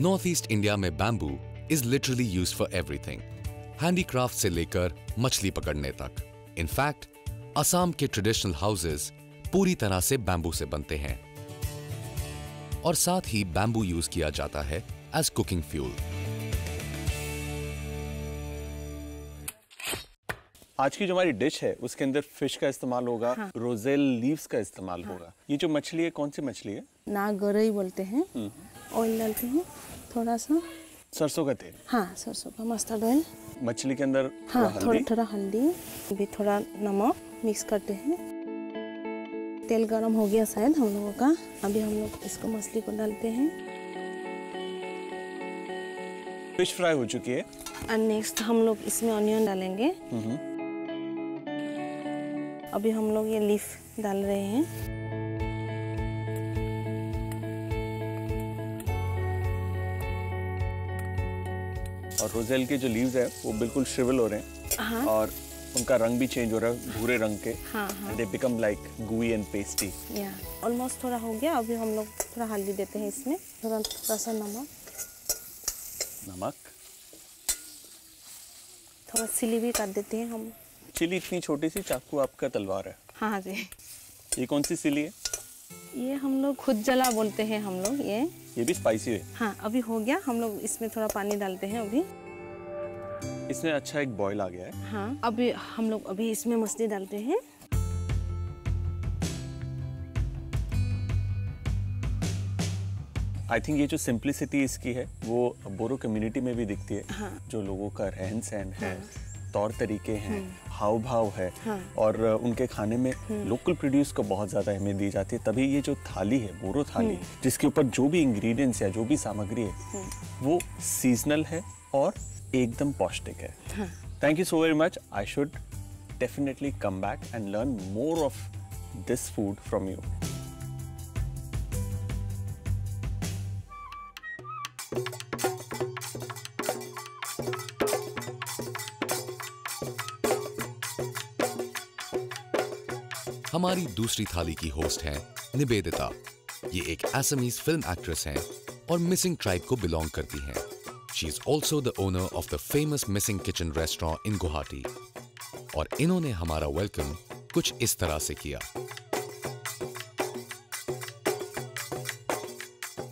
North east India में bamboo is literally used for everything, handicraft से लेकर मछली पकड़ने तक। इनफैक्ट असम के ट्रेडिशनल हाउसेस पूरी तरह से बैम्बू से बनते हैं और साथ ही बैम्बू यूज किया जाता है एज कुकिंग फ्यूल। आज की जो हमारी डिश है उसके अंदर फिश का इस्तेमाल होगा, हाँ। रोजेल लीव्स का इस्तेमाल, हाँ। होगा। ये जो मछली है कौन सी मछली है? नागरई बोलते हैं। ऑयल डालते हैं, थोड़ा सा सरसों का तेल, हाँ सरसों का मस्टर्ड ऑयल मछली के अंदर, हाँ थोड़ा हल्दी भी, थोड़ा नमक मिक्स करते हैं। तेल गरम हो गया शायद हम लोगों का, अभी हम लोग इसको मछली को डालते हैं। फिश फ्राई हो चुकी है और नेक्स्ट हम लोग इसमें ऑनियन डालेंगे। अभी हम लोग ये लीफ डाल रहे हैं। और रोजेल के जो लीव्स है वो बिल्कुल श्रिवल हो रहे हैं, हाँ। और उनका रंग भी चेंज हो रहा है भूरे रंग के, हाँ, हाँ। They become like gooey and pasty। Almost थोड़ा हो गया। अभी हम लोग थोड़ा हल्दी देते हैं इसमें, थोड़ा सा नमक, थोड़ा चिली भी काट देते हैं हम। चिली इतनी छोटी सी, चाकू आपका तलवार है, हाँ जी। ये कौन सी चिली है? ये हम लोग खुद जला बोलते हैं हम लोग। ये भी स्पाइसी है, हाँ। अभी हो गया, हम लोग इसमें थोड़ा पानी डालते हैं। अभी इसमें अच्छा एक बॉईल आ गया है, हाँ। अभी हम लोग अभी इसमें मछली डालते हैं। आई थिंक ये जो सिंपलिसिटी इसकी है वो बोरो कम्युनिटी में भी दिखती है, हाँ। जो लोगों का रहन सहन है, तौर तरीके हैं, हाव भाव है, हाँ। और उनके खाने में लोकल प्रोड्यूस को बहुत ज़्यादा अहमियत दी जाती है। तभी ये जो थाली है बोरो थाली, जिसके ऊपर जो भी इंग्रेडिएंट्स या जो भी सामग्री है वो सीजनल है और एकदम पौष्टिक है। Thank you so very much. I should definitely come back and learn more of this food from you. हमारी दूसरी थाली की होस्ट हैं निवेदिता। ये एक असमीज फिल्म एक्ट्रेस हैं और मिसिंग ट्राइब को बिलोंग करती हैं। She is also the owner of the famous Mising kitchen restaurant in Guwahati. और इन्होंने हमारा वेलकम कुछ इस तरह से किया।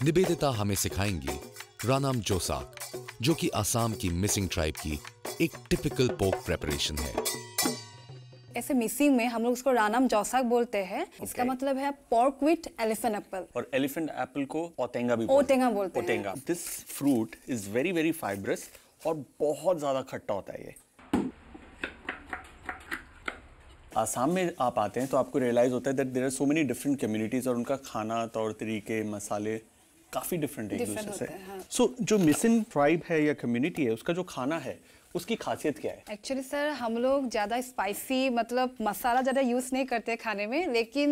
निवेदिता हमें सिखाएंगी रानाम जोसाक, जो कि आसाम की मिसिंग ट्राइब की एक टिपिकल पोर्क प्रेपरेशन है। ऐसे मिसिंग में हम लोग उसको रानाम जोसाक बोलते हैं। Okay. इसका मतलब है पोर्क विथ एलिफेंट एप्पल, और एलिफेंट एप्पल को ओटेंगा भी बोलते हैं। This fruit is very very fibrous और बहुत ज्यादा खट्टा होता है। ये आसाम में आप आते हैं तो आपको रियलाइज होता है that there are so many different communities और उनका खाना, तौर तरीके, मसाले काफी डिफरेंट एक दूसरे से। सो जो मिसिंग ट्राइब है या कम्युनिटी है उसका जो खाना है उसकी खासियत क्या है? एक्चुअली सर हम लोग ज़्यादा स्पाइसी मतलब मसाला ज़्यादा यूज़ नहीं करते खाने में, लेकिन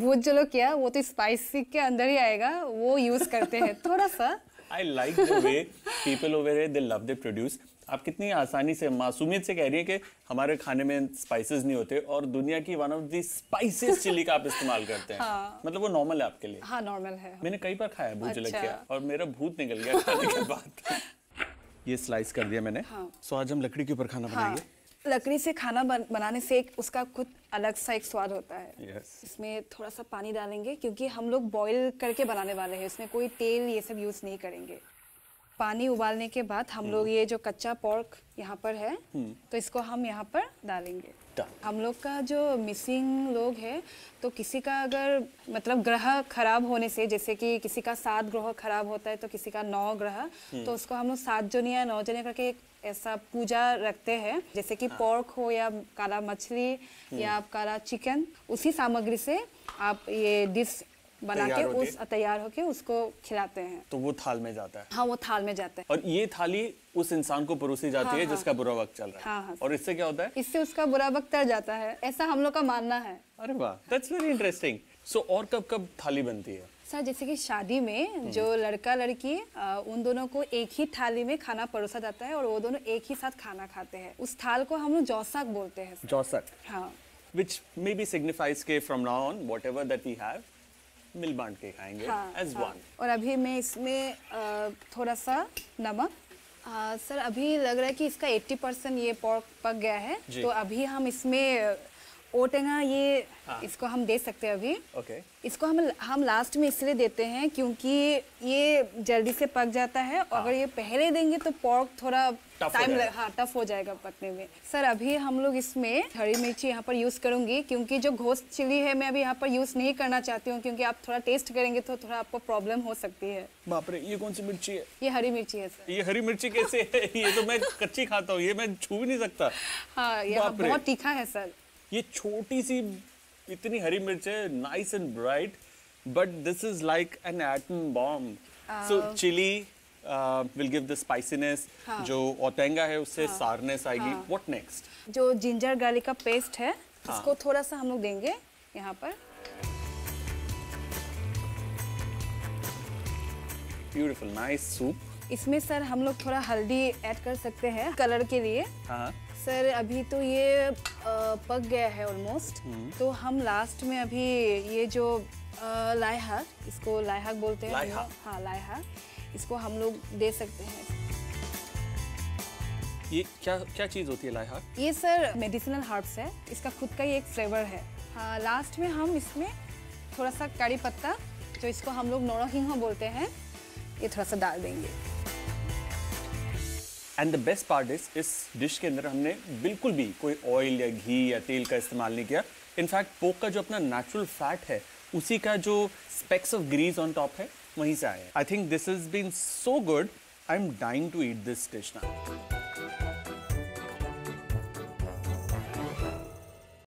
भूत जो लोग किया वो तो स्पाइसी के अंदर ही आएगा, वो यूज़ करते हैं थोड़ा सा। I like the way people over here, they love their produce। आप कितनी आसानी से मासूमियत से कह रही है कि हमारे खाने में स्पाइसेस नहीं होते और दुनिया की one of the spices chilli का आप इस्तेमाल करते हैं। हाँ। मतलब वो नॉर्मल है आपके लिए? हाँ नॉर्मल है। मैंने कई बार खाया भूत जलक किया और मेरा भूत निकल गया खाने के बाद। ये स्लाइस कर दिया मैंने। हाँ। सो आज हम लकड़ी के ऊपर खाना बनाएंगे। हाँ। लकड़ी से खाना बनाने से एक उसका खुद अलग सा एक स्वाद होता है। Yes. इसमें थोड़ा सा पानी डालेंगे क्योंकि हम लोग बॉईल करके बनाने वाले हैं, इसमें कोई तेल ये सब यूज नहीं करेंगे। पानी उबालने के बाद हम लोग ये जो कच्चा पोर्क यहाँ पर है तो इसको हम यहाँ पर डालेंगे। हम लोग का जो मिसिंग लोग है तो किसी का अगर मतलब ग्रह खराब होने से, जैसे कि किसी का 7 ग्रह खराब होता है तो किसी का 9 ग्रह, तो उसको हम लोग 7 जनिया 9 जनिया करके एक ऐसा पूजा रखते हैं। जैसे कि पोर्क हो या काला मछली या काला चिकन, उसी सामग्री से आप ये डिश बना के उस तैयार होके उसको खिलाते हैं तो वो थाल में जाता है। हाँ वो थाल में जाता है। और ये थाली उस इंसान को परोसी जाती, हाँ, है जिसका बुरा वक्त चल रहा है। हाँ, हाँ, और इससे क्या होता है? इससे उसका बुरा वक्त तर जाता है, ऐसा हम लोग का मानना है। अरे वाह, दैट्स वेरी इंटरेस्टिंग। सो और कब कब थाली बनती है सर? जैसे कि शादी में जो लड़का लड़की उन दोनों को एक ही थाली में खाना परोसा जाता है और वो दोनों एक ही साथ खाना खाते हैं। उस थाल को हम लोग जोसाक बोलते हैं। जोसाक, हाँ। Which maybe signifies के from now on whatever that we have मिल बांट के खाएंगे as one। और अभी मैं इसमें थोड़ा सा नमक, सर अभी लग रहा है कि इसका 80% ये पोर्क पक गया है, तो अभी हम इसमें ओटेंगा ये इसको हम दे सकते हैं अभी। ओके, इसको हम लास्ट में इसलिए देते हैं क्योंकि ये जल्दी से पक जाता है, और अगर ये पहले देंगे तो पोर्क थोड़ा टाइम टफ हो जाएगा पकने में। सर अभी हम लोग इसमें हरी मिर्ची यहाँ पर यूज़ करूँगी क्योंकि जो घोस्ट चिली है मैं अभी यहाँ पर यूज़ नहीं करना चाहती हूँ, क्योंकि आप थोड़ा टेस्ट करेंगे तो थोड़ा आपको प्रॉब्लम हो सकती है। बाप रे, ये कौन सी मिर्ची है? ये हरी मिर्ची है सर। ये हरी मिर्ची कैसे है? ये तो मैं कच्ची खाता हूँ, ये मैं छू भी नहीं सकता। हाँ, ये बहुत तीखा है सर। ये छोटी सी इतनी हरी मिर्च है, nice and bright, but this is like an atom bomb. So chilli will give the spiciness, जो ओटेंगा है उससे सारनेस आएगी। What next? जो जिंजर गार्लिक का पेस्ट है इसको थोड़ा सा हम लोग देंगे यहाँ पर। Beautiful, nice soup. इसमें सर हम लोग थोड़ा हल्दी ऐड कर सकते हैं कलर के लिए। हाँ सर, अभी तो ये पक गया है ऑलमोस्ट, तो हम लास्ट में अभी ये जो लाइहा, इसको लाइहा बोलते हैं। लाइहा, हाँ लाइहा, इसको हम लोग दे सकते हैं। ये क्या क्या चीज़ होती है लाइहा? ये सर मेडिसिनल हर्ब्स है, इसका खुद का ये एक फ्लेवर है। हाँ, लास्ट में हम इसमें थोड़ा सा कड़ी पत्ता, जो इसको हम लोग नोड़ा किंग बोलते हैं, ये थोड़ा सा डाल देंगे। And the best part is, इस डिश के अंदर हमने बिल्कुल भी कोई ऑयल या घी या तेल का इस्तेमाल नहीं किया। इनफैक्ट पोक का जो अपना नेचुरल फैट है उसी का जो specks of grease on top है वहीं से आया है। I think this has been so good, I am dying to eat this dish now.